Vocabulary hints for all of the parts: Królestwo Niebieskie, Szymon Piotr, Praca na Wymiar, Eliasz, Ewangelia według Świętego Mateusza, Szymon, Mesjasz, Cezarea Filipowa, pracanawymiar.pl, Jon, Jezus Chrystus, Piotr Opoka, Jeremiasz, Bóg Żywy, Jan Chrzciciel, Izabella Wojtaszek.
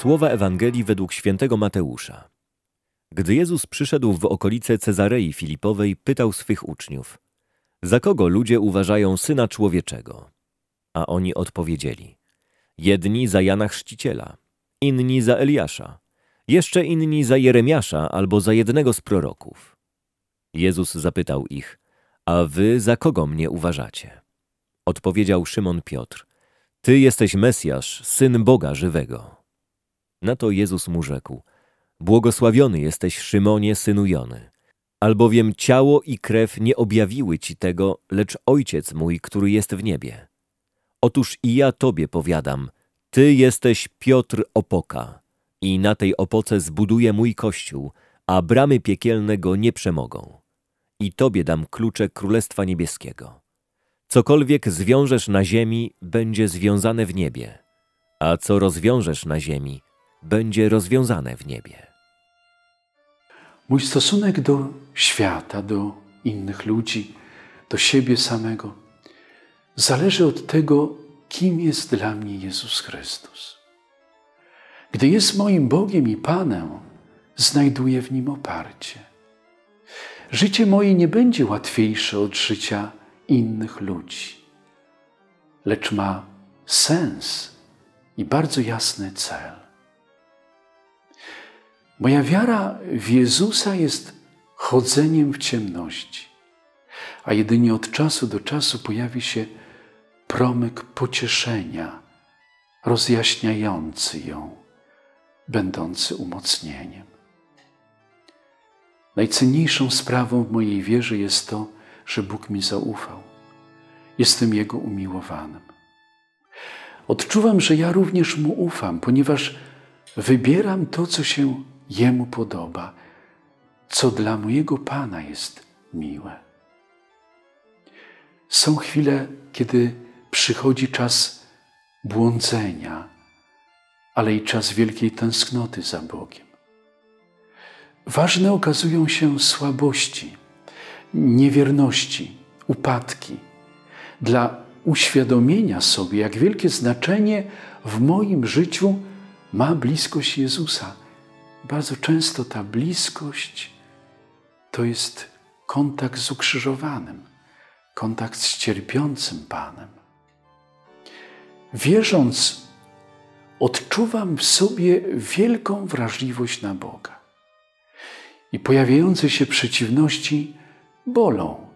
Słowa Ewangelii według Świętego Mateusza. Gdy Jezus przyszedł w okolice Cezarei Filipowej, pytał swych uczniów: za kogo ludzie uważają Syna Człowieczego? A oni odpowiedzieli: jedni za Jana Chrzciciela, inni za Eliasza, jeszcze inni za Jeremiasza albo za jednego z proroków. Jezus zapytał ich: a wy za kogo mnie uważacie? Odpowiedział Szymon Piotr: ty jesteś Mesjasz, Syn Boga Żywego. Na to Jezus mu rzekł: błogosławiony jesteś, Szymonie, synu Jony, albowiem ciało i krew nie objawiły ci tego, lecz Ojciec mój, który jest w niebie. Otóż i ja tobie powiadam, ty jesteś Piotr Opoka, i na tej opoce zbuduję mój kościół, a bramy piekielne go nie przemogą. I tobie dam klucze Królestwa Niebieskiego. Cokolwiek zwiążesz na ziemi, będzie związane w niebie, a co rozwiążesz na ziemi, będzie rozwiązane w niebie. Mój stosunek do świata, do innych ludzi, do siebie samego zależy od tego, kim jest dla mnie Jezus Chrystus. Gdy jest moim Bogiem i Panem, znajduję w Nim oparcie. Życie moje nie będzie łatwiejsze od życia innych ludzi, lecz ma sens i bardzo jasny cel. Moja wiara w Jezusa jest chodzeniem w ciemności, a jedynie od czasu do czasu pojawi się promyk pocieszenia, rozjaśniający ją, będący umocnieniem. Najcenniejszą sprawą w mojej wierze jest to, że Bóg mi zaufał. Jestem Jego umiłowanym. Odczuwam, że ja również Mu ufam, ponieważ wybieram to, co się Jemu podoba, co dla mojego Pana jest miłe. Są chwile, kiedy przychodzi czas błądzenia, ale i czas wielkiej tęsknoty za Bogiem. Ważne okazują się słabości, niewierności, upadki, dla uświadomienia sobie, jak wielkie znaczenie w moim życiu ma bliskość Jezusa. Bardzo często ta bliskość to jest kontakt z ukrzyżowanym, kontakt z cierpiącym Panem. Wierząc, odczuwam w sobie wielką wrażliwość na Boga i pojawiające się przeciwności bolą,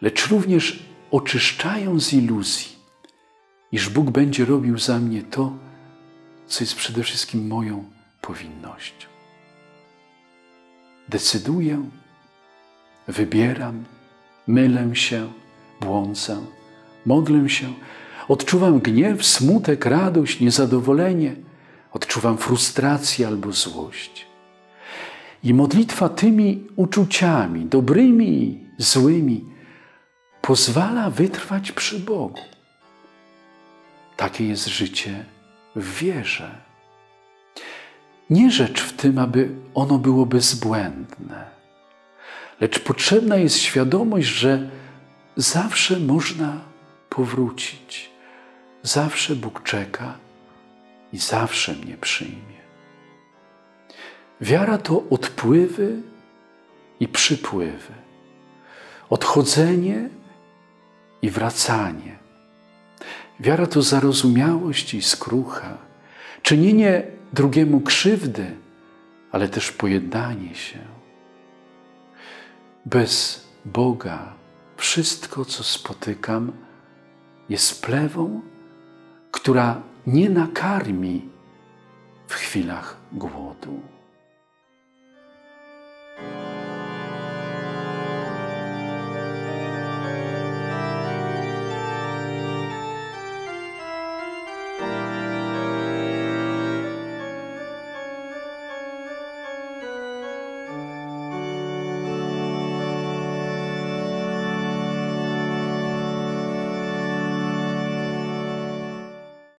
lecz również oczyszczają z iluzji, iż Bóg będzie robił za mnie to, co jest przede wszystkim moją powinnością. Decyduję, wybieram, mylę się, błądzę, modlę się, odczuwam gniew, smutek, radość, niezadowolenie, odczuwam frustrację albo złość. I modlitwa tymi uczuciami, dobrymi i złymi, pozwala wytrwać przy Bogu. Takie jest życie w wierze. Nie rzecz w tym, aby ono było bezbłędne, lecz potrzebna jest świadomość, że zawsze można powrócić, zawsze Bóg czeka i zawsze mnie przyjmie. Wiara to odpływy i przypływy, odchodzenie i wracanie. Wiara to zarozumiałość i skrucha, czynienie drugiemu krzywdy, ale też pojednanie się. Bez Boga wszystko, co spotykam, jest plewą, która nie nakarmi w chwilach głodu.